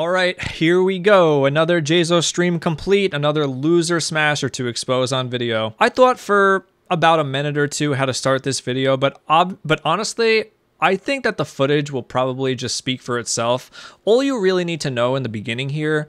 All right, here we go. Another JaiZo stream complete, another loser smasher to expose on video. I thought for about a minute or two how to start this video, but honestly, I think that the footage will probably just speak for itself. All you really need to know in the beginning here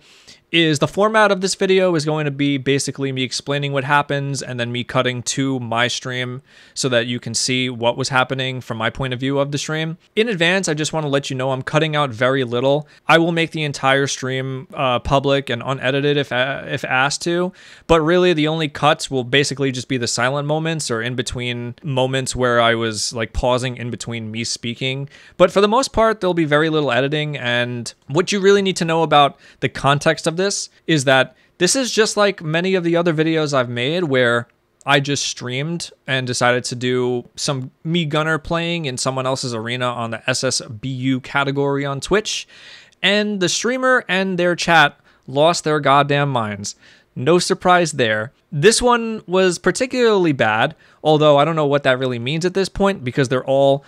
is the format of this video is going to be basically me explaining what happens and then me cutting to my stream so that you can see what was happening from my point of view of the stream. In advance, I just want to let you know I'm cutting out very little. I will make the entire stream public and unedited if asked to, but really the only cuts will basically just be the silent moments or in between moments where I was like pausing in between me speaking. But for the most part, there'll be very little editing, and what you really need to know about the context of this is that this is just like many of the other videos I've made where I just streamed and decided to do some Mii Gunner playing in someone else's arena on the SSBU category on Twitch, and the streamer and their chat lost their goddamn minds. No surprise there. This one was particularly bad, although I don't know what that really means at this point because they're all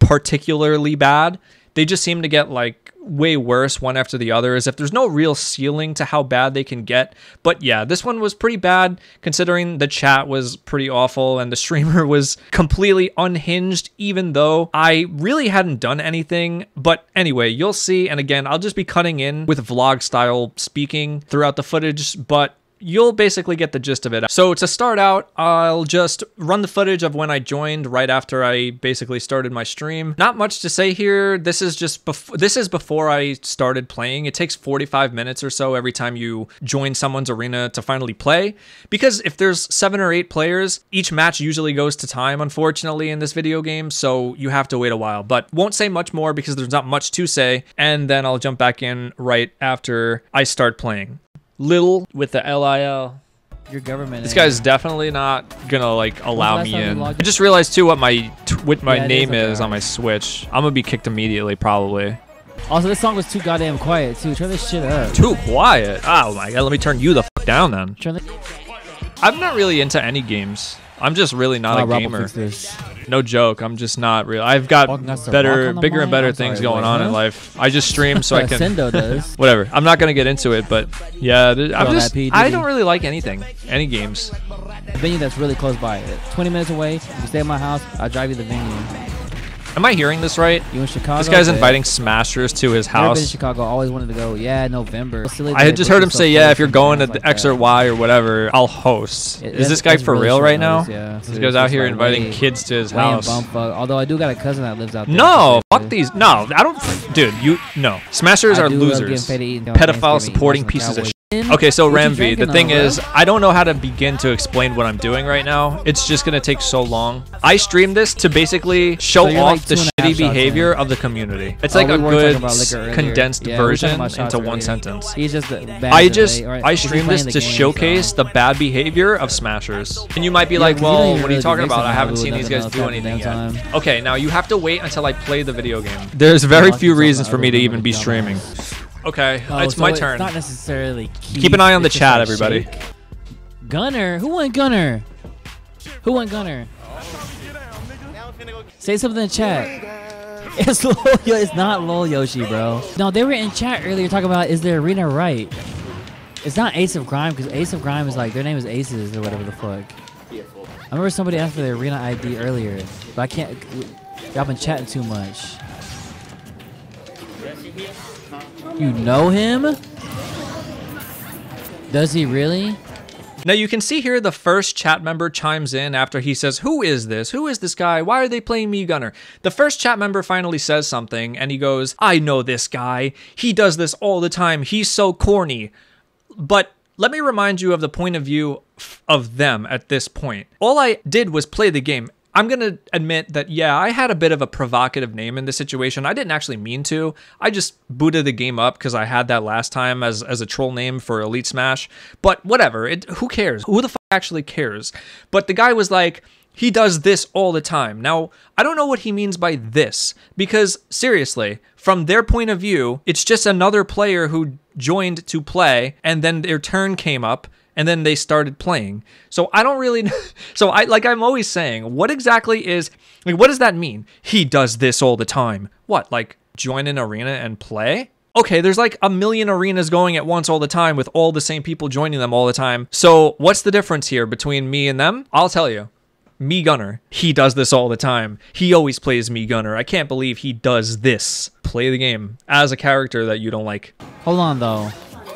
particularly bad. They just seem to get like way worse one after the other, as if there's no real ceiling to how bad they can get. But yeah, this one was pretty bad considering the chat was pretty awful and the streamer was completely unhinged, even though I really hadn't done anything. But anyway, you'll see. And again, I'll just be cutting in with vlog style speaking throughout the footage, but you'll basically get the gist of it. So to start out, I'll just run the footage of when I joined right after I basically started my stream. Not much to say here. This is just before I started playing. It takes 45 minutes or so every time you join someone's arena to finally play, because if there's 7 or 8 players, each match usually goes to time, unfortunately, in this video game. So you have to wait a while, but won't say much more because there's not much to say. And then I'll jump back in right after I start playing. Little with the LIL. Your government. This guy's definitely not gonna like allow me in. I just realized too what my name is on my Switch. I'm gonna be kicked immediately probably. Also, this song was too goddamn quiet too. Turn this shit up. Too quiet. Oh my god. Let me turn you the fuck down then. I'm not really into any games. I'm just really not a gamer. No joke. I'm just not real. I've got bigger and better things going on in life. I just stream so I can. Whatever. I'm not gonna get into it, but yeah, I don't really like anything, any games. A venue that's really close by, 20 minutes away. If you stay at my house, I'll drive you to the venue. Am I hearing this right? You in Chicago? This guy's inviting smashers to his house. I've been in Chicago. Always wanted to go. Yeah, November. I had just heard him say, yeah, if you're going to like X or Y or whatever, I'll host. Is this guy for real right now? Yeah. This guy's out here inviting kids to his house. Although I do got a cousin that lives out there. No, fuck these. No, I don't. Dude, you no. Smashers are losers. Pedophile supporting pieces of shit. Okay, so Ramvi, the thing is, I don't know how to begin to explain what I'm doing right now. It's just gonna take so long. I streamed this to basically show off the shitty behavior of the community. It's like a good condensed version into one sentence. I streamed this to showcase the bad behavior of smashers. And you might be like, well, what are you talking about? I haven't seen these guys do anything yet. Okay, now you have to wait until I play the video game. There's very few reasons for me to even be streaming. Okay, it's my turn. It's not necessarily key. Keep an eye on the chat, everybody. Shake. Gunner? Who won Gunner? Who won Gunner? Say something in the chat. It's lol, it's not lol Yoshi, bro. No, they were in chat earlier talking about, is their arena right? It's not Ace of Grime, because Ace of Grime is like, their name is Aces or whatever the fuck. I remember somebody asked for their arena ID earlier, but I can't, y'all been chatting too much. You know him? Does he really? Now you can see here the first chat member chimes in after he says, who is this? Who is this guy? Why are they playing Mii Gunner? The first chat member finally says something and he goes, I know this guy. He does this all the time. He's so corny. But let me remind you of the point of view of them at this point. All I did was play the game. I'm going to admit that, yeah, I had a bit of a provocative name in this situation. I didn't actually mean to. I just booted the game up because I had that last time as a troll name for Elite Smash. But whatever. Who cares? Who the fuck actually cares? But the guy was like, he does this all the time. Now, I don't know what he means by this, because seriously, from their point of view, it's just another player who joined to play and then their turn came up. And then they started playing. So I don't really know. So I, like I'm always saying, what exactly is, like, what does that mean? He does this all the time. What, like join an arena and play? okay, there's like a million arenas going at once all the time with all the same people joining them all the time. So what's the difference here between me and them? I'll tell you. Mii Gunner. He does this all the time. He always plays Mii Gunner. I can't believe he does this. Play the game as a character that you don't like. Hold on, though.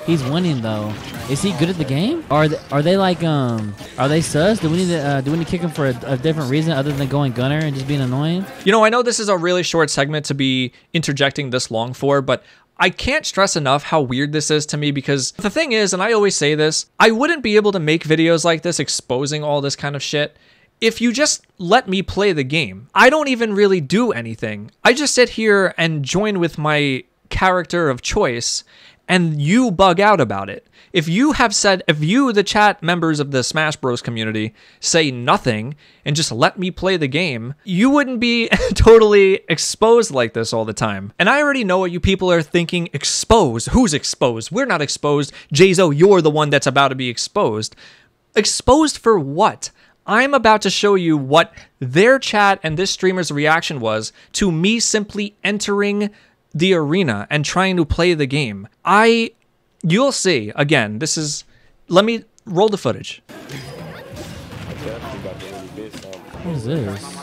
He's winning, though. Is he good at the game? Are they like, are they sus? Do we need to kick him for a different reason other than going Gunner and just being annoying? You know, I know this is a really short segment to be interjecting this long for, but I can't stress enough how weird this is to me, because the thing is, and I always say this, I wouldn't be able to make videos like this exposing all this kind of shit if you just let me play the game. I don't even really do anything. I just sit here and join with my character of choice, and you bug out about it. If you have said, if you, the chat members of the Smash Bros community, say nothing and just let me play the game, you wouldn't be totally exposed like this all the time. And I already know what you people are thinking, exposed? Who's exposed? We're not exposed. JaiZo, you're the one that's about to be exposed. Exposed for what? I'm about to show you what their chat and this streamer's reaction was to me simply entering the arena and trying to play the game. You'll see. Again, this is, let me roll the footage. What is this?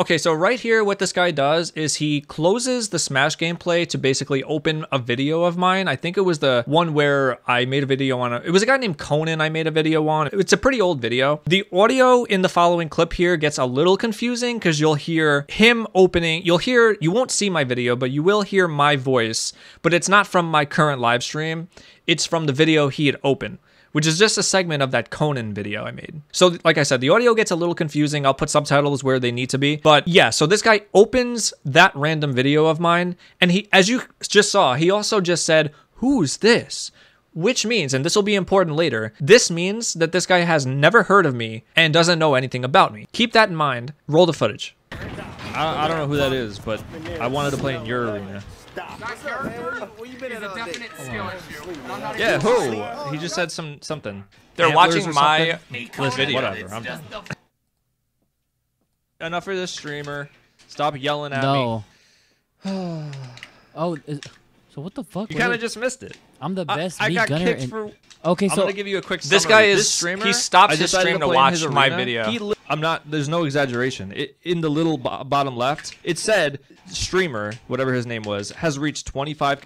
Okay, so right here, what this guy does is he closes the Smash gameplay to basically open a video of mine. I think it was the one where I made a video on it. It was a guy named Conan I made a video on. It's a pretty old video. The audio in the following clip here gets a little confusing because you'll hear him opening. You won't see my video, but you will hear my voice, but it's not from my current live stream. It's from the video he had opened, which is just a segment of that Conan video I made. So like I said, the audio gets a little confusing. I'll put subtitles where they need to be. But yeah, so this guy opens that random video of mine. And he, as you just saw, he also just said, "Who's this?" Which means, and this will be important later, this means that this guy has never heard of me and doesn't know anything about me. Keep that in mind. Roll the footage. I don't know who that is, but I wanted to play in your arena. Yeah, who? He just said something. They're Antlers watching my video. Whatever. I'm done. Enough for this streamer. Stop yelling at me. Oh, so what the fuck? You kind of just missed it. I'm the best. I got kicked for. Okay, so I'm gonna give you a quick summary. This guy is. This streamer, he stops his stream to watch my video. I'm not. There's no exaggeration. In the little bottom left, it said streamer, whatever his name was, has reached 25.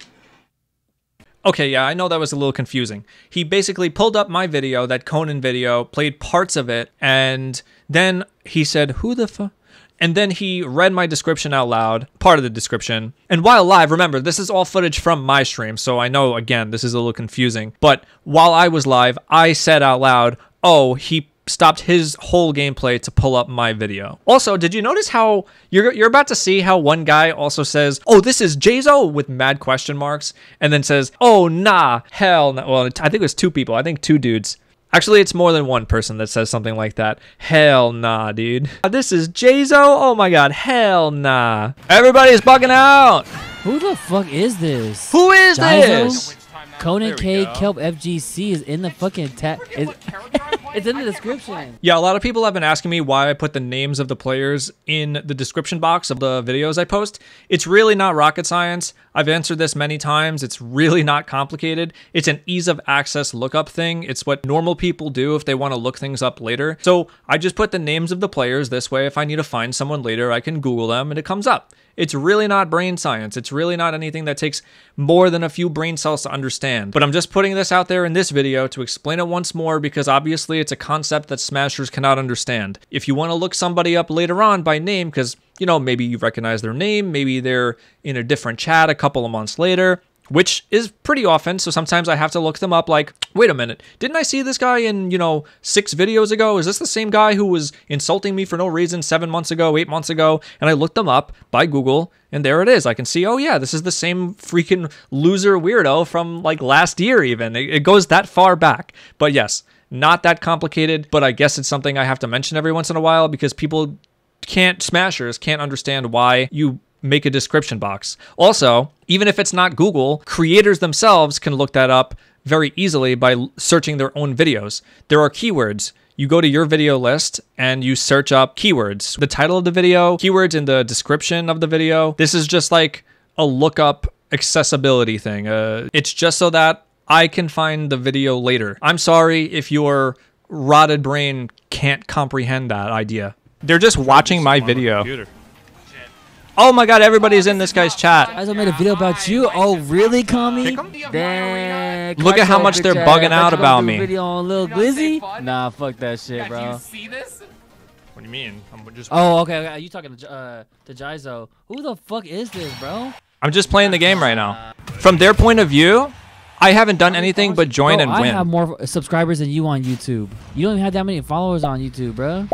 Okay, yeah, I know that was a little confusing. He basically pulled up my video, that Conan video, played parts of it, and then he said, "Who the fuck?" And then he read my description out loud, part of the description. And while live, remember, this is all footage from my stream, so I know, again, this is a little confusing. But while I was live, I said out loud, "Oh, he stopped his whole gameplay to pull up my video." Also, did you notice how you're about to see how one guy also says, "Oh, this is JaiZo," with mad question marks, and then says, "Oh, nah, hell no." Well, I think it was two people. I think two dudes. Actually, it's more than one person that says something like that. "Hell nah, dude. This is JaiZo? Oh my god, hell nah." Everybody's bugging out! Who the fuck is this? Who is this? Conan K, Kelp FGC is in the fucking tag. It's in the description. Yeah, a lot of people have been asking me why I put the names of the players in the description box of the videos I post. It's really not rocket science. I've answered this many times. It's really not complicated. It's an ease of access lookup thing. It's what normal people do if they want to look things up later. So I just put the names of the players this way. If I need to find someone later, I can Google them and it comes up. It's really not brain science. It's really not anything that takes more than a few brain cells to understand. But I'm just putting this out there in this video to explain it once more, because obviously it's a concept that Smashers cannot understand. If you want to look somebody up later on by name, because, you know, maybe you recognize their name, maybe they're in a different chat a couple of months later, which is pretty often, so sometimes I have to look them up like, wait a minute, didn't I see this guy in, you know, 6 videos ago? Is this the same guy who was insulting me for no reason 7 months ago, 8 months ago? And I looked them up by Google, and there it is. I can see, oh yeah, this is the same freaking loser weirdo from like last year even. It goes that far back. But yes, not that complicated, but I guess it's something I have to mention every once in a while, because people can't, Smashers can't understand why you make a description box. Also, even if it's not Google, creators themselves can look that up very easily by searching their own videos. There are keywords. You go to your video list and you search up keywords, the title of the video, keywords in the description of the video. This is just like a lookup accessibility thing. It's just so that I can find the video later. I'm sorry if your rotted brain can't comprehend that idea. They're just watching my video. Oh my god, everybody's in this guy's chat. JaiZo made a video about you. Oh, really, Kami? Dang. Look at how much they're bugging out about me. Video on Lil Glizzy? Nah, fuck that shit, bro. You see this? What do you mean? I'm just... Oh, okay. You talking to JaiZo. Who the fuck is this, bro? I'm just playing the game right now. From their point of view, I haven't done anything but join and win. I have more subscribers than you on YouTube. You don't even have that many followers on YouTube, bro.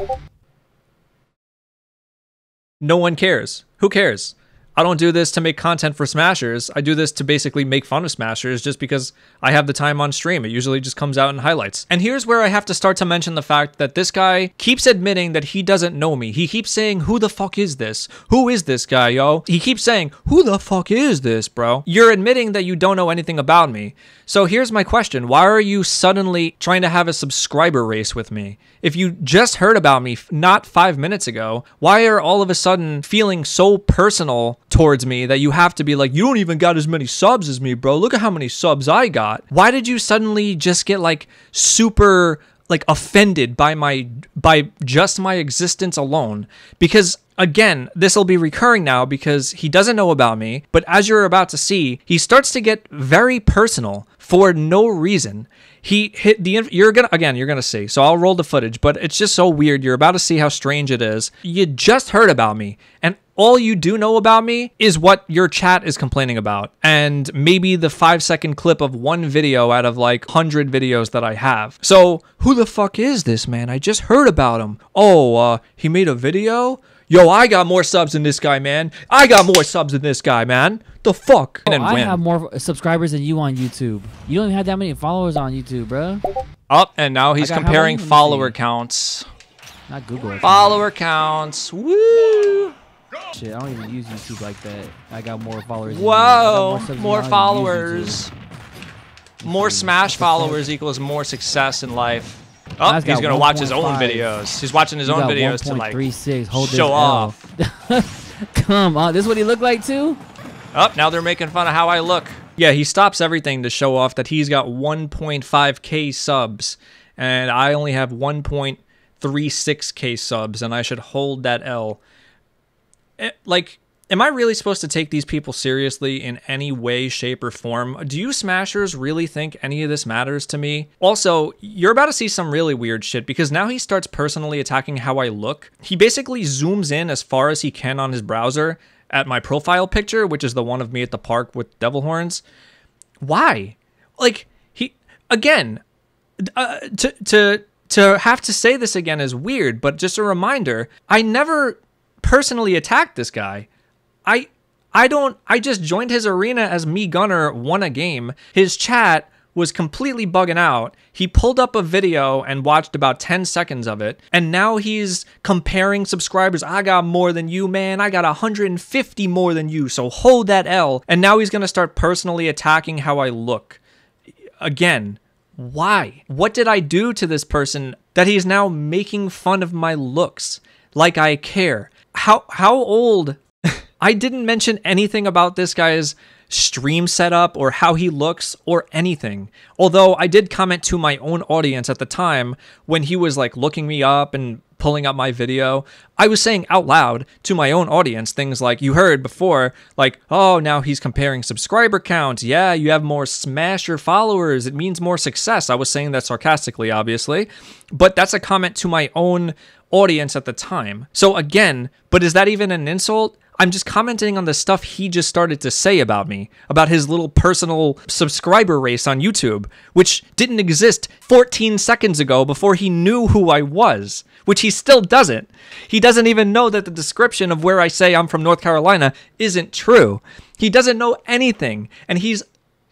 No one cares. Who cares? I don't do this to make content for Smashers. I do this to basically make fun of Smashers just because I have the time on stream. It usually just comes out in highlights. And here's where I have to start to mention the fact that this guy keeps admitting that he doesn't know me. He keeps saying, who the fuck is this? Who is this guy, yo? He keeps saying, who the fuck is this, bro? You're admitting that you don't know anything about me. So here's my question. Why are you suddenly trying to have a subscriber race with me? If you just heard about me not 5 minutes ago, why are all of a sudden feeling so personal towards me that you have to be like, you don't even got as many subs as me, bro. Look at how many subs I got. Why did you suddenly just get like super like offended by just my existence alone? Because again, this will be recurring now because he doesn't know about me, but as you're about to see, he starts to get very personal for no reason. He hit the, you're gonna see, so I'll roll the footage, but it's just so weird. You're about to see how strange it is. You just heard about me, and all you do know about me is what your chat is complaining about, and maybe the 5-second clip of one video out of like 100 videos that I have. So who the fuck is this man? I just heard about him. Oh, he made a video? Yo, I got more subs than this guy, man. I got more subs than this guy, man. The fuck? Oh, I have more subscribers than you on YouTube. You don't even have that many followers on YouTube, bro. Up, and now he's comparing follower counts. Not Google. Follower counts. Woo! Shit, I don't even use YouTube like that. I got more followers. Whoa, more followers. More Smash followers equals more success in life. Oh, he's gonna watch his own videos. He's watching his own videos to like show off. Come on, this is what he looked like too? Oh, now they're making fun of how I look. Yeah, he stops everything to show off that he's got 1.5K subs. And I only have 1.36K subs and I should hold that L. Like, am I really supposed to take these people seriously in any way, shape, or form? Do you Smashers really think any of this matters to me? Also, you're about to see some really weird shit because now he starts personally attacking how I look. He basically zooms in as far as he can on his browser at my profile picture, which is the one of me at the park with devil horns. Why? Like, he, again, to have to say this again is weird, but just a reminder, I never personally attacked this guy. I just joined his arena as Mii Gunner won a game. His chat was completely bugging out. He pulled up a video and watched about 10 seconds of it. And now he's comparing subscribers. I got more than you, man. I got 150 more than you. So hold that L. And now he's going to start personally attacking how I look. Again, why? What did I do to this person that he's now making fun of my looks? Like I care. How old? I didn't mention anything about this guy's stream setup or how he looks or anything. Although I did comment to my own audience at the time when he was like looking me up and pulling up my video. I was saying out loud to my own audience things like you heard before, like, oh, now he's comparing subscriber counts. Yeah, you have more Smasher followers. It means more success. I was saying that sarcastically, obviously, but that's a comment to my own audience at the time. So again, but is that even an insult? I'm just commenting on the stuff he just started to say about me, about his little personal subscriber race on YouTube, which didn't exist 14 seconds ago before he knew who I was, which he still doesn't. He doesn't even know that the description of where I say I'm from North Carolina isn't true. He doesn't know anything, and he's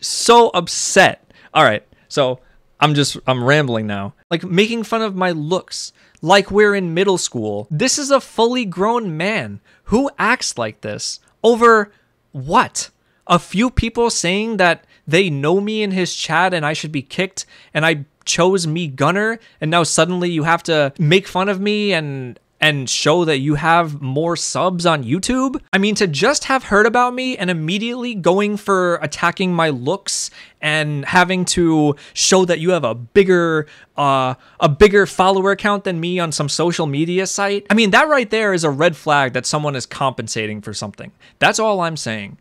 so upset. All right, so I'm rambling now. Like making fun of my looks, like we're in middle school. This is a fully grown man who acts like this over what? A few people saying that they know me in his chat and I should be kicked and I chose Mii Gunner and now suddenly you have to make fun of me and and show that you have more subs on YouTube? I mean, to just have heard about me and immediately going for attacking my looks and having to show that you have a bigger follower count than me on some social media site. I mean, that right there is a red flag that someone is compensating for something. That's all I'm saying.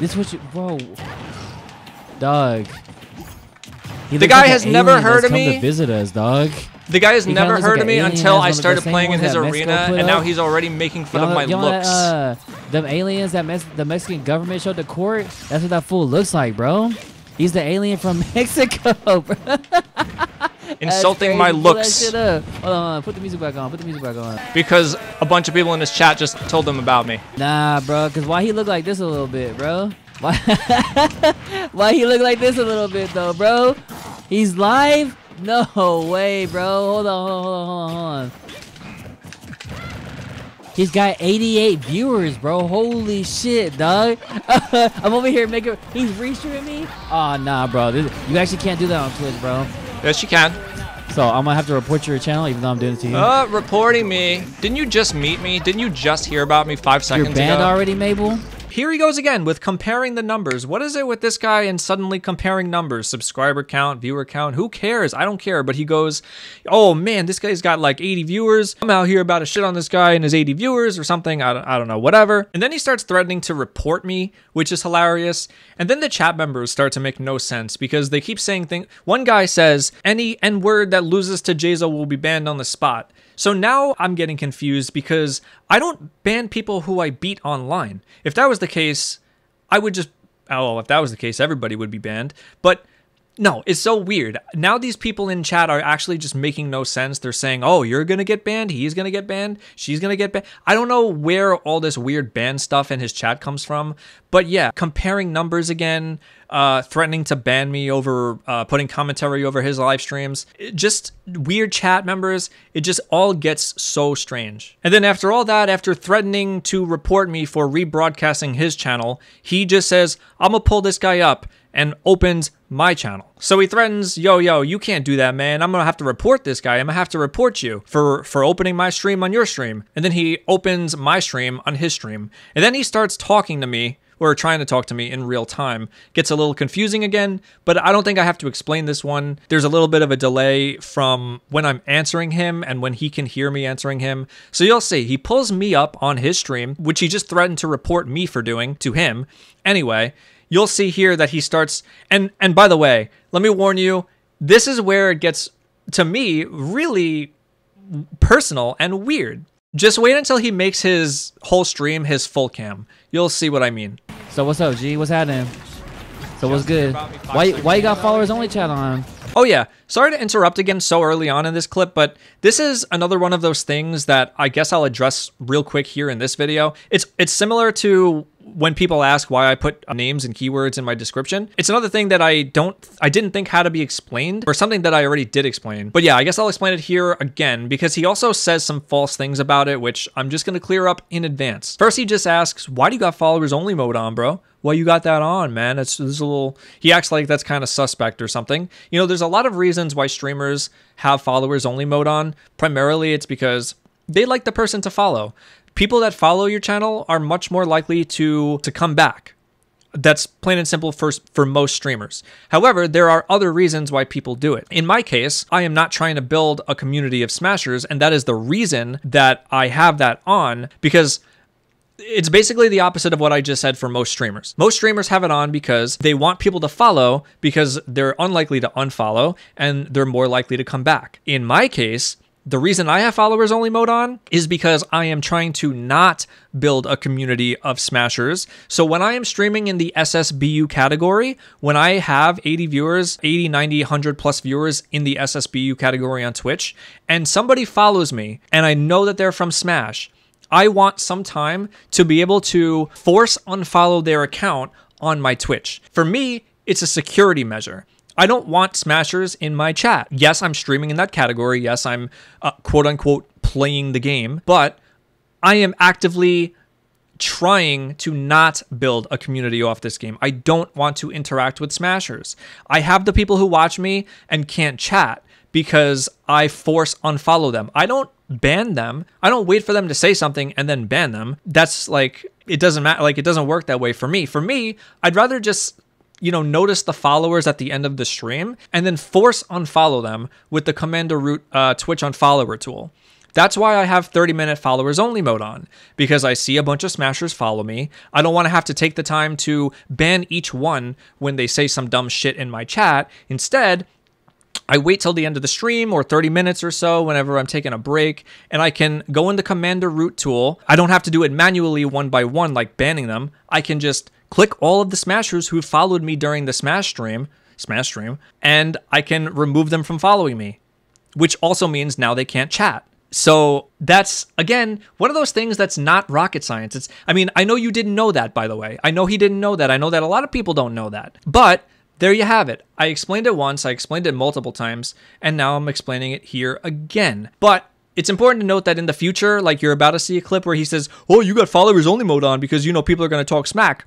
This was you, bro. Doug. The guy has never heard of me. The guy has never heard of me until I started playing in his arena, and now he's already making fun of my looks. The aliens that the Mexican government showed the court, that's what that fool looks like, bro. He's the alien from Mexico, bro. Insulting my looks. Hold on, put the music back on, put the music back on. Because a bunch of people in this chat just told them about me. Nah, bro, because why he look like this a little bit, bro? Why he look like this a little bit, though, bro? He's live? No way, bro. Hold on, hold on, hold on, hold on. He's got 88 viewers, bro. Holy shit, dog. I'm over here making... He's restreaming me? Aw, oh, nah, bro. You actually can't do that on Twitch, bro. Yes, you can. So, I'm gonna have to report your channel, even though I'm doing it to you. Reporting me. Didn't you just meet me? Didn't you just hear about me 5 seconds ago? You're banned already, Mabel? Here he goes again with comparing the numbers. What is it with this guy and suddenly comparing numbers? Subscriber count, viewer count, who cares? I don't care. But he goes, oh man, this guy's got like 80 viewers. I'm out here about a shit on this guy and his 80 viewers or something. I don't know, whatever. And then he starts threatening to report me, which is hilarious. And then the chat members start to make no sense because they keep saying things. One guy says, any N-word that loses to JaiZo will be banned on the spot. So now I'm getting confused because I don't ban people who I beat online. If that was the case, I would just... Oh, if that was the case, everybody would be banned. But no, it's so weird. Now these people in chat are actually just making no sense. They're saying, oh, you're going to get banned. He's going to get banned. She's going to get banned. I don't know where all this weird ban stuff in his chat comes from. But yeah, comparing numbers again, threatening to ban me over putting commentary over his live streams. Just weird chat members. It just all gets so strange. And then after all that, after threatening to report me for rebroadcasting his channel, he just says, I'm going to pull this guy up, and opens my channel. So he threatens, yo, you can't do that, man. I'm gonna have to report this guy. I'm gonna have to report you for opening my stream on your stream. And then he opens my stream on his stream. And then he starts talking to me, or trying to talk to me in real time. Gets a little confusing again, but I don't think I have to explain this one. There's a little bit of a delay from when I'm answering him and when he can hear me answering him. So you'll see, he pulls me up on his stream, which he just threatened to report me for doing to him. Anyway, you'll see here that he starts, and by the way, let me warn you, this is where it gets, to me, really personal and weird. Just wait until he makes his whole stream his full cam. You'll see what I mean. So what's up, G? What's happening? So what's good? Why you got followers only chat on? Oh yeah, sorry to interrupt again so early on in this clip, but this is another one of those things that I guess I'll address real quick here in this video. It's similar to when people ask why I put names and keywords in my description. It's another thing that I didn't think had to be explained, or something that I already did explain. But yeah, I guess I'll explain it here again, because he also says some false things about it, which I'm just gonna clear up in advance. First, he just asks, why do you got followers only mode on, bro? Well, you got that on, man. It's a little, he acts like that's kind of suspect or something. You know, there's a lot of reasons why streamers have followers only mode on. Primarily, it's because they like the person to follow. People that follow your channel are much more likely to come back. That's plain and simple for most streamers. However, there are other reasons why people do it. In my case, I am not trying to build a community of smashers, and that is the reason that I have that on, because it's basically the opposite of what I just said for most streamers. Most streamers have it on because they want people to follow, because they're unlikely to unfollow, and they're more likely to come back. In my case, the reason I have followers only mode on is because I am trying to not build a community of smashers. So when I am streaming in the SSBU category, when I have 80 viewers, 80, 90, 100 plus viewers in the SSBU category on Twitch, and somebody follows me and I know that they're from Smash, I want some time to be able to force unfollow their account on my Twitch. For me, it's a security measure. I don't want smashers in my chat. Yes, I'm streaming in that category. Yes, I'm quote unquote playing the game, but I am actively trying to not build a community off this game. I don't want to interact with smashers. I have the people who watch me and can't chat because I force unfollow them. I don't ban them. I don't wait for them to say something and then ban them. That's like, it doesn't matter. Like, it doesn't work that way for me. For me, I'd rather just, you know, notice the followers at the end of the stream and then force unfollow them with the Commander Root Twitch unfollower tool. That's why I have 30-minute followers only mode on, because I see a bunch of smashers follow me. I don't want to have to take the time to ban each one when they say some dumb shit in my chat. Instead, I wait till the end of the stream or 30 minutes or so whenever I'm taking a break, and I can go in the Commander Root tool. I don't have to do it manually one by one like banning them. I can just click all of the smashers who followed me during the smash stream, and I can remove them from following me, which also means now they can't chat. So that's, again, one of those things that's not rocket science. It's, I mean, I know you didn't know that, by the way. I know he didn't know that. I know that a lot of people don't know that. But there you have it. I explained it once, I explained it multiple times, and now I'm explaining it here again. But it's important to note that in the future, like, you're about to see a clip where he says, oh, you got followers only mode on because, you know, people are going to talk smack.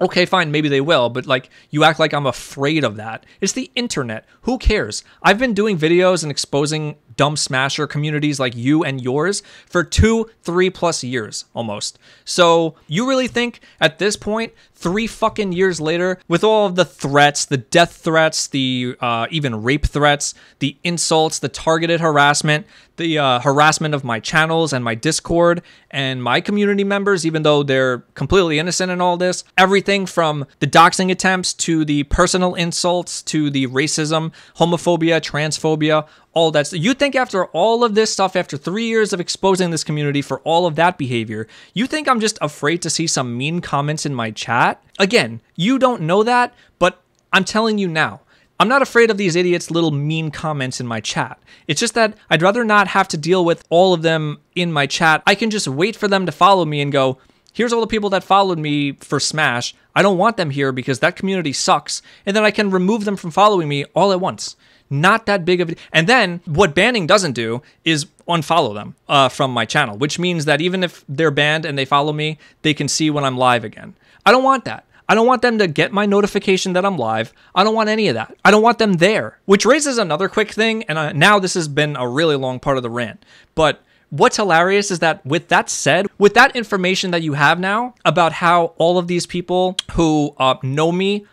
Okay, fine, maybe they will, but like, you act like I'm afraid of that. It's the internet. Who cares? I've been doing videos and exposing dumb smasher communities like you and yours for 2, 3+ years almost. So you really think at this point, 3 fucking years later, with all of the threats, the death threats, the even rape threats, the insults, the targeted harassment, the harassment of my channels and my Discord and my community members, even though they're completely innocent in all this, everything from the doxing attempts to the personal insults to the racism, homophobia, transphobia, all that. You think after all of this stuff, after 3 years of exposing this community for all of that behavior, you think I'm just afraid to see some mean comments in my chat? Again, you don't know that, but I'm telling you now. I'm not afraid of these idiots' little mean comments in my chat. It's just that I'd rather not have to deal with all of them in my chat. I can just wait for them to follow me and go, here's all the people that followed me for Smash. I don't want them here because that community sucks. And then I can remove them from following me all at once. Not that big of a... And then what banning doesn't do is unfollow them from my channel, which means that even if they're banned and they follow me, they can see when I'm live again. I don't want that. I don't want them to get my notification that I'm live. I don't want any of that. I don't want them there. Which raises another quick thing, and now this has been a really long part of the rant, but what's hilarious is that with that said, with that information that you have now about how all of these people who know me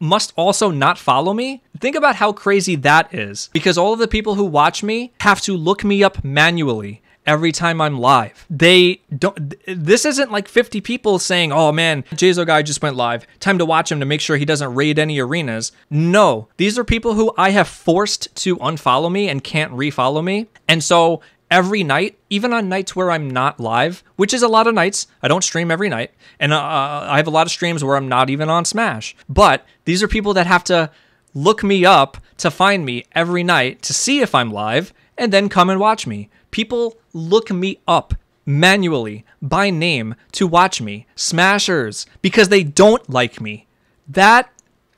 must also not follow me. Think about how crazy that is, because all of the people who watch me have to look me up manually every time I'm live. They don't, this isn't like 50 people saying, oh man, JaiZo guy just went live, time to watch him to make sure he doesn't raid any arenas. No, these are people who I have forced to unfollow me and can't refollow me. And so every night, even on nights where I'm not live, which is a lot of nights, I don't stream every night, and I have a lot of streams where I'm not even on Smash, but these are people that have to look me up to find me every night to see if I'm live and then come and watch me. People look me up manually by name to watch me. Smashers, because they don't like me. That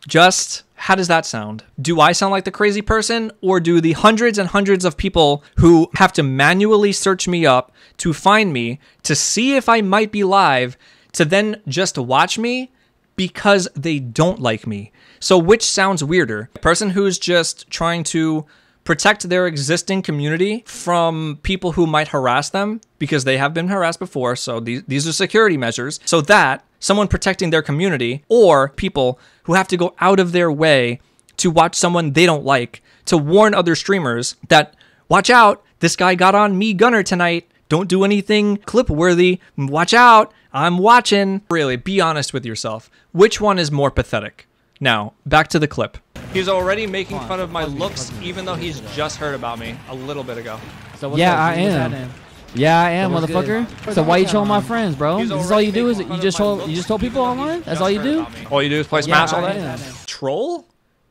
just... how does that sound? Do I sound like the crazy person, or do the hundreds and hundreds of people who have to manually search me up to find me, to see if I might be live, to then just watch me because they don't like me? So which sounds weirder? A person who's just trying to protect their existing community from people who might harass them, because they have been harassed before, so these are security measures, so that someone protecting their community, or people who have to go out of their way to watch someone they don't like, to warn other streamers that, watch out, this guy got on Mii Gunner tonight, don't do anything clip-worthy, watch out, I'm watching. Really, be honest with yourself. Which one is more pathetic? Now, back to the clip. He's already making fun of my looks, even though he's just heard about me a little bit ago. So what's yeah, I am, motherfucker. So why you trolling my friends, bro? This is all you do, is you just troll people online? That's all you do? All you do is play Smash all day? Troll?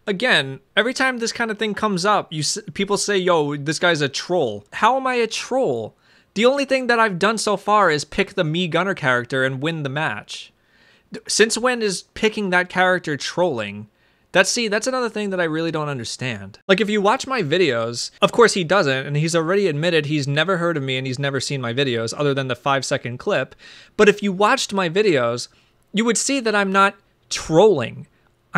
Again, every time this kind of thing comes up, people say, yo, this guy's a troll. How am I a troll? The only thing that I've done so far is pick the Mii Gunner character and win the match. Since when is picking that character trolling? That's another thing that I really don't understand. Like, if you watch my videos, of course he doesn't, and he's already admitted he's never heard of me and he's never seen my videos other than the 5-second clip. But if you watched my videos, you would see that I'm not trolling.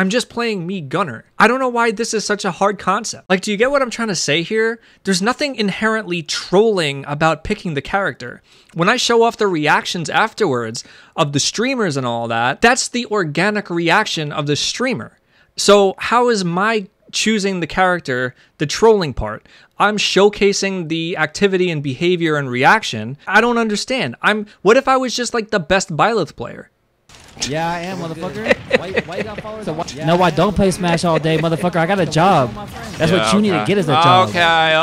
I'm just playing Mii Gunner. I don't know why this is such a hard concept. Like, do you get what I'm trying to say here? There's nothing inherently trolling about picking the character. When I show off the reactions afterwards of the streamers and all that, that's the organic reaction of the streamer. So how is my choosing the character the trolling part? I'm showcasing the activity and behavior and reaction. I don't understand. What if I was just like the best Byleth player? Yeah, I am, motherfucker. Why you got followers? No, I don't play Smash all day, motherfucker. I got a job. That's what you need to get is a job.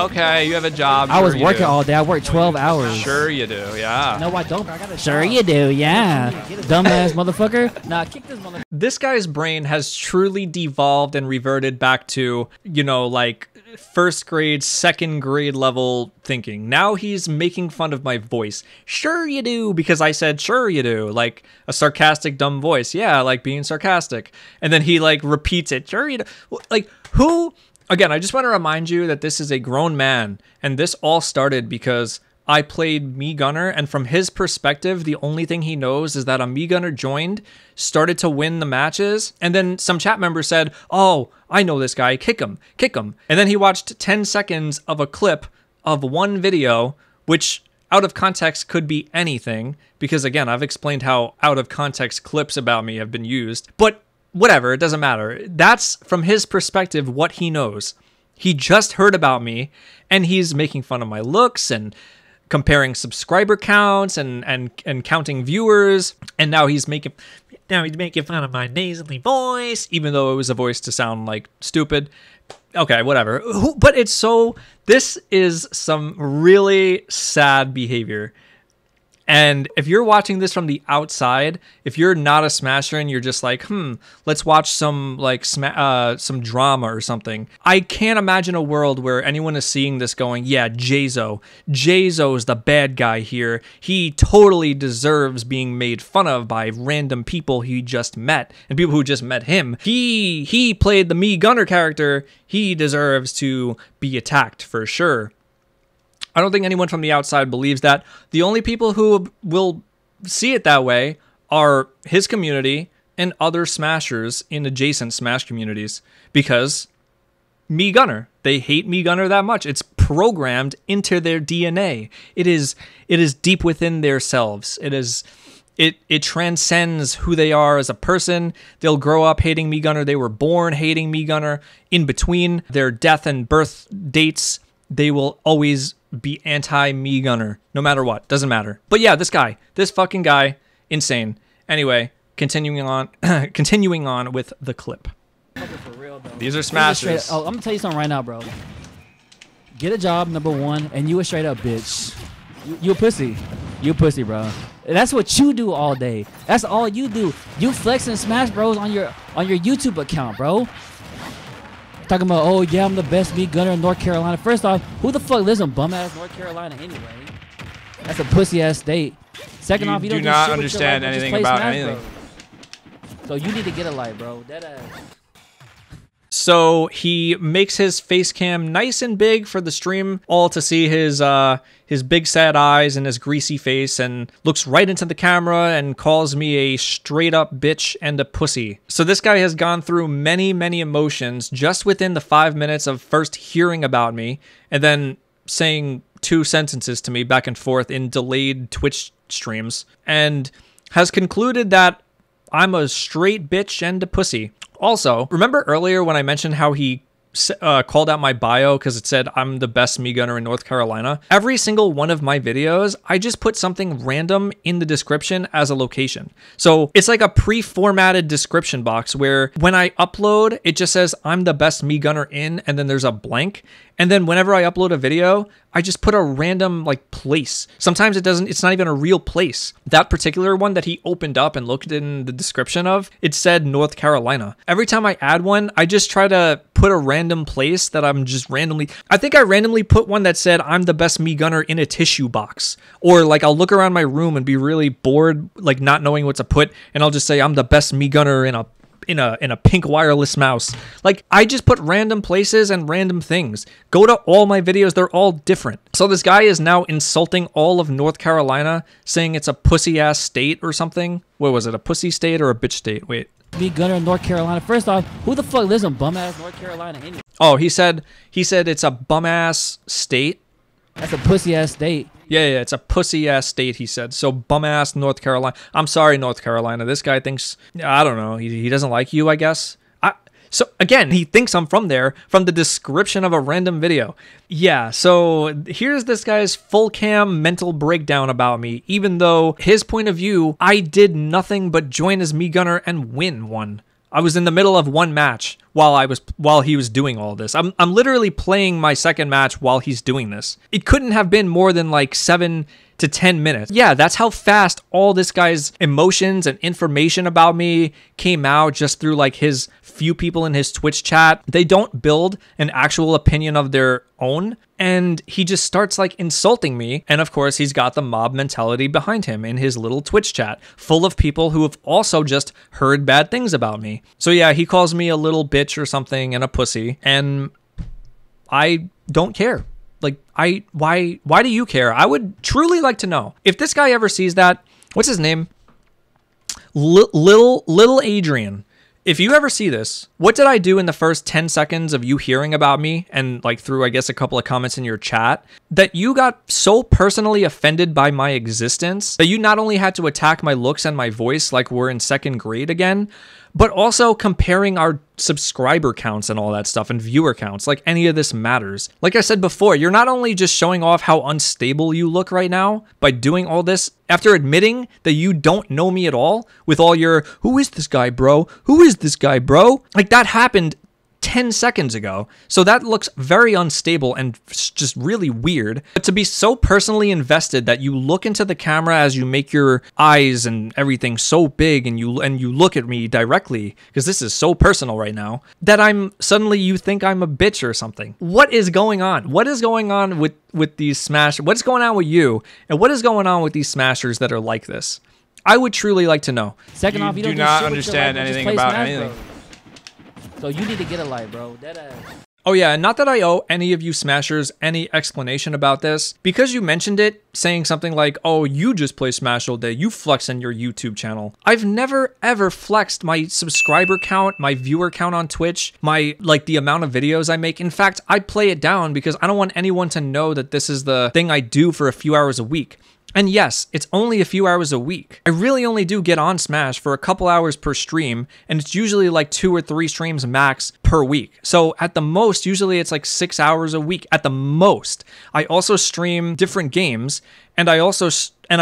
Okay, you have a job. I was working all day. I worked 12 hours. Sure you do, yeah. No, I don't. Sure you do, yeah. Dumbass motherfucker. Nah, kick this motherfucker. This guy's brain has truly devolved and reverted back to, you know, like first grade, second grade level thinking. Now he's making fun of my voice. Sure you do, because I said sure you do, like a sarcastic dumb voice. Yeah, like being sarcastic. And then he like repeats it. Sure you do. Like who? Again, I just want to remind you that this is a grown man, and this all started because I played Mii Gunner, and from his perspective, the only thing he knows is that a Mii Gunner joined, started to win the matches, and then some chat member said, oh, I know this guy, kick him, kick him. And then he watched 10 seconds of a clip of one video, which out of context could be anything, because again, I've explained how out of context clips about me have been used, but whatever, it doesn't matter. That's from his perspective what he knows. He just heard about me, and he's making fun of my looks, and comparing subscriber counts and counting viewers, and now he's making fun of my nasally voice, even though it was a voice to sound like stupid. Okay, whatever. But it's so, this is some really sad behavior. And if you're watching this from the outside, if you're not a Smasher and you're just like, let's watch some like some drama or something. I can't imagine a world where anyone is seeing this going, yeah, JaiZo. JaiZo is the bad guy here. He totally deserves being made fun of by random people he just met and people who just met him. He played the Mii Gunner character. He deserves to be attacked for sure. I don't think anyone from the outside believes that. The only people who will see it that way are his community and other Smashers in adjacent Smash communities, because Mii Gunner, they hate Mii Gunner that much. It's programmed into their DNA. It is deep within their selves. It transcends who they are as a person. They'll grow up hating Mii Gunner. They were born hating Mii Gunner. In between their death and birth dates, they will always be anti-Mii Gunner, no matter what. Doesn't matter. But yeah, this fucking guy, insane. Anyway, continuing on with the clip. For real, these are Smashers. I'm gonna tell you something right now, bro. Get a job, number one, and you a straight up bitch. You a pussy. You a pussy, bro. That's what you do all day. That's all you do. You flexing Smash Bros on your YouTube account, bro. Talking about, oh yeah, I'm the best Mii Gunner in North Carolina. First off, who the fuck lives in bum-ass North Carolina anyway? That's a pussy-ass state. Second off, you don't do not understand anything about anything. So you need to get a light, bro. Deadass. So he makes his face cam nice and big for the stream, all to see his big sad eyes and his greasy face, and looks right into the camera and calls me a straight up bitch and a pussy. So this guy has gone through many, many emotions just within the 5 minutes of first hearing about me and then saying 2 sentences to me back and forth in delayed Twitch streams, and has concluded that I'm a straight bitch and a pussy. Also, remember earlier when I mentioned how he called out my bio because it said I'm the best Mii Gunner in North Carolina? Every single one of my videos, I just put something random in the description as a location. So it's like a pre-formatted description box where when I upload, it just says I'm the best Mii Gunner in, and then there's a blank. And then whenever I upload a video, I just put a random like place. Sometimes it's not even a real place. That particular one that he opened up and looked in the description of, it said North Carolina. Every time I add one, I just try to put a random place that I'm just randomly, I think I randomly put one that said I'm the best Mii Gunner in a tissue box. Or like I'll look around my room and be really bored, like not knowing what to put, and I'll just say I'm the best Mii Gunner in a pink wireless mouse. Like I just put random places and random things. Go to all my videos, they're all different. So this guy is now insulting all of North Carolina, saying it's a pussy ass state or something. What was it, a pussy state or a bitch state? Wait. Mii Gunner in North Carolina. First off, who the fuck lives in bum-ass North Carolina anyway? Oh, he said it's a bum-ass state. That's a pussy-ass state. Yeah, it's a pussy-ass state, he said. So bum-ass North Carolina. I'm sorry, North Carolina. This guy thinks, I don't know, he doesn't like you, I guess. So again, he thinks I'm from there from the description of a random video. Yeah, so here's this guy's full cam mental breakdown about me, even though his point of view, I did nothing but join as Mii Gunner and win one. I was in the middle of one match while he was doing all this. I'm literally playing my second match while he's doing this. It couldn't have been more than like 7 to 10 minutes. Yeah, that's how fast all this guy's emotions and information about me came out just through like his few people in his Twitch chat. They don't build an actual opinion of their own. And he just starts like insulting me. And of course, he's got the mob mentality behind him in his little Twitch chat full of people who have also just heard bad things about me. So yeah, he calls me a little bitch or something and a pussy. And I don't care. Like, why do you care? I would truly like to know. If this guy ever sees that, what's his name? Little Adrian. If you ever see this, what did I do in the first 10 seconds of you hearing about me and like through, I guess, a couple of comments in your chat that you got so personally offended by my existence that you not only had to attack my looks and my voice like we're in second grade again, but also comparing our subscriber counts and all that stuff and viewer counts, like any of this matters. Like I said before, you're not only just showing off how unstable you look right now by doing all this, after admitting that you don't know me at all with all your, who is this guy, bro? Who is this guy, bro? Like that happened 10 seconds ago. So that looks very unstable and just really weird. But to be so personally invested that you look into the camera as you make your eyes and everything so big and you look at me directly, because this is so personal right now, that I'm suddenly you think I'm a bitch or something. What is going on? What is going on with these smashers? What's going on with you? And what is going on with these smashers that are like this? I would truly like to know. Second off, you do not understand anything about anything. So you need to get a light, bro. Oh yeah, and not that I owe any of you smashers any explanation about this. Because you mentioned it, saying something like, oh, you just play Smash all day, you flex on your YouTube channel. I've never ever flexed my subscriber count, my viewer count on Twitch, my like the amount of videos I make. In fact, I play it down because I don't want anyone to know that this is the thing I do for a few hours a week. And yes, it's only a few hours a week. I really only do get on Smash for a couple hours per stream, and it's usually like 2 or 3 streams max per week. So at the most, usually it's like 6 hours a week at the most. I also stream different games, and I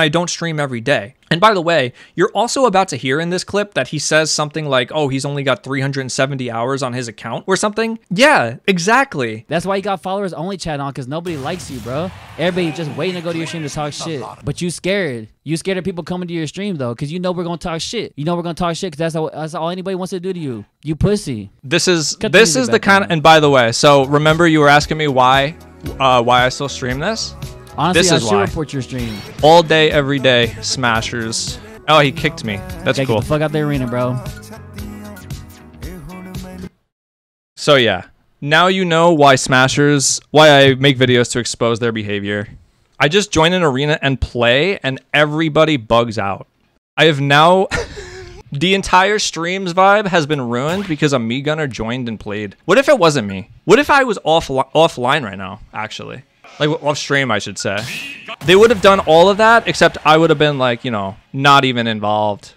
don't stream every day. And by the way, you're also about to hear in this clip that he says something like, oh, he's only got 370 hours on his account or something. Yeah, exactly. That's why you got followers only chat on, because nobody likes you, bro. Everybody just waiting to go to your stream to talk shit. But you scared. You scared of people coming to your stream, though, because you know we're going to talk shit. You know we're going to talk shit because that's all anybody wants to do to you. You pussy. This is the kind of... And by the way, so remember you were asking me why I still stream this? Honestly, this is why. Report your stream. All day, every day, smashers. Oh, he kicked me. That's cool. Get the fuck out the arena, bro. So yeah, now you know why smashers, why I make videos to expose their behavior. I just join an arena and play, and everybody bugs out. I have now... The entire stream's vibe has been ruined because a Mii Gunner joined and played. What if it wasn't me? What if I was offline right now, actually? Like, off stream, I should say. They would have done all of that, except I would have been, like, you know, not even involved.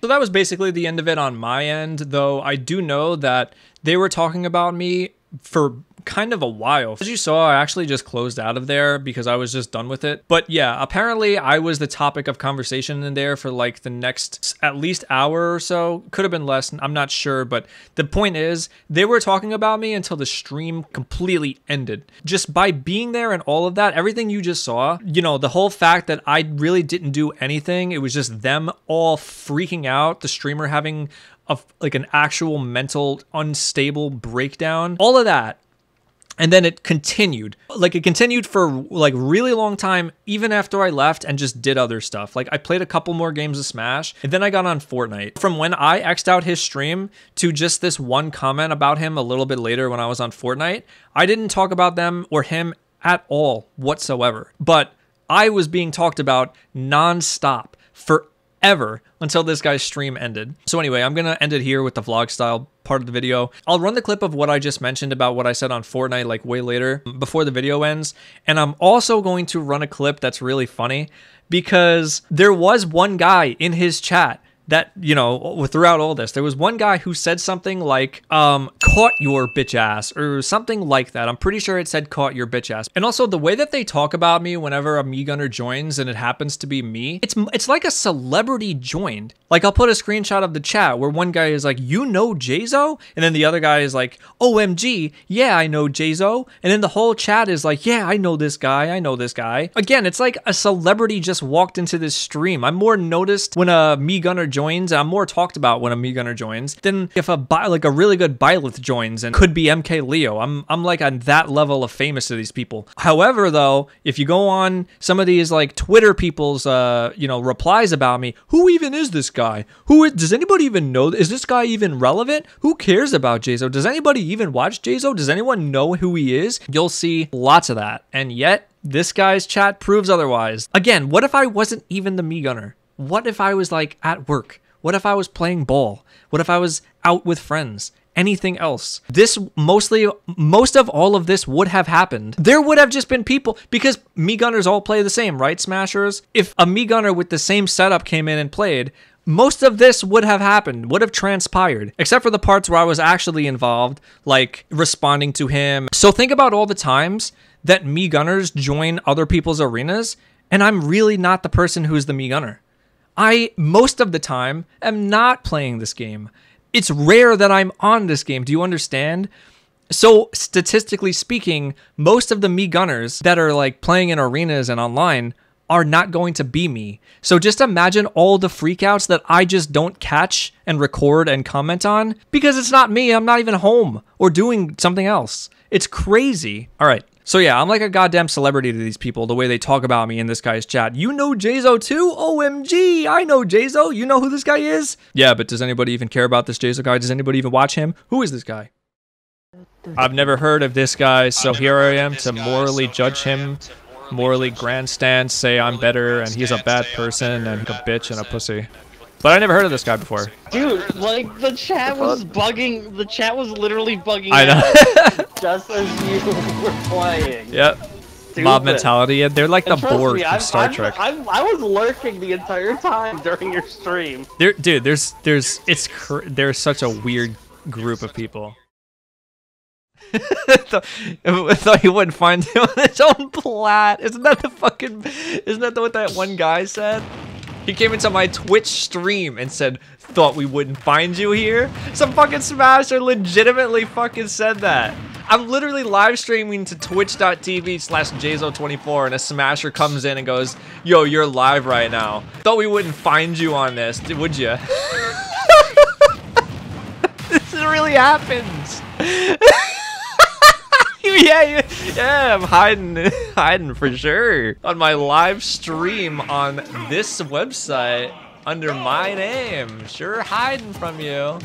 So that was basically the end of it on my end, though I do know that they were talking about me for kind of a while. As you saw, I actually just closed out of there because I was just done with it. But yeah, apparently I was the topic of conversation in there for like the next at least hour or so. Could have been less, I'm not sure. But the point is, they were talking about me until the stream completely ended. Just by being there and all of that, everything you just saw, you know, the whole fact that I really didn't do anything, it was just them all freaking out, the streamer having a, like an actual mental unstable breakdown, all of that. And then it continued. Like, it continued for, like, really long time, even after I left and just did other stuff. Like, I played a couple more games of Smash, and then I got on Fortnite. From when I X'd out his stream to just this one comment about him a little bit later when I was on Fortnite, I didn't talk about them or him at all whatsoever. But I was being talked about nonstop for ever until this guy's stream ended. So anyway, I'm gonna end it here with the vlog style part of the video. I'll run the clip of what I just mentioned about what I said on Fortnite like way later before the video ends. And I'm also going to run a clip that's really funny because there was one guy in his chat that, you know, throughout all this, there was one guy who said something like, caught your bitch ass or something like that. I'm pretty sure it said caught your bitch ass. And also the way that they talk about me whenever a Mii Gunner joins and it happens to be me, it's like a celebrity joined. Like I'll put a screenshot of the chat where one guy is like, you know JaiZo? And then the other guy is like, OMG, yeah, I know JaiZo. And then the whole chat is like, yeah, I know this guy, I know this guy. Again, it's like a celebrity just walked into this stream. I'm more noticed when a Mii Gunner joins, and I'm more talked about when a Mii Gunner joins than if like a really good Byleth joins and could be MK Leo. I'm like on that level of famous to these people. However, though, if you go on some of these like Twitter people's you know, replies about me, who even is this guy? Who is, does anybody even know? Is this guy even relevant? Who cares about JaiZo? Does anybody even watch JaiZo? Does anyone know who he is? You'll see lots of that, and yet this guy's chat proves otherwise. Again, what if I wasn't even the Mii Gunner? What if I was like at work? What if I was playing ball? What if I was out with friends? Anything else? This most of all of this would have happened. There would have just been people, because Mii Gunners all play the same, right, Smashers? If a Mii Gunner with the same setup came in and played, most of this would have happened, would have transpired, except for the parts where I was actually involved, like responding to him. So think about all the times that Mii Gunners join other people's arenas, and I'm really not the person who's the Mii Gunner. I, most of the time, am not playing this game. It's rare that I'm on this game. Do you understand? So, statistically speaking, most of the Mii Gunners that are like playing in arenas and online are not going to be me. So just imagine all the freakouts that I just don't catch and record and comment on because it's not me. I'm not even home or doing something else. It's crazy. All right. So yeah, I'm like a goddamn celebrity to these people, the way they talk about me in this guy's chat. You know JaiZo too? OMG, I know JaiZo. You know who this guy is? Yeah, but does anybody even care about this JaiZo guy? Does anybody even watch him? Who is this guy? I've never heard of this guy, so here I am to morally judge him, morally grandstand, say I'm better, and he's a bad person, and a bitch and a pussy. But I never heard of this guy before. Dude, like, the chat was bugging, the chat was literally bugging I know. Just as you were playing. Yep. Stupid. Mob mentality, and they're like the Borg from Star Trek. I was lurking the entire time during your stream. Dude, there's such a weird group of people. I thought you wouldn't find him on his own plat. Isn't that what that one guy said? He came into my Twitch stream and said, thought we wouldn't find you here? Some fucking Smasher legitimately fucking said that. I'm literally live streaming to twitch.tv/JaiZo24 and a Smasher comes in and goes, yo, you're live right now. Thought we wouldn't find you on this, would you? This really happens. Yeah, I'm hiding for sure on my live stream on this website under my name. Sure, hiding from you.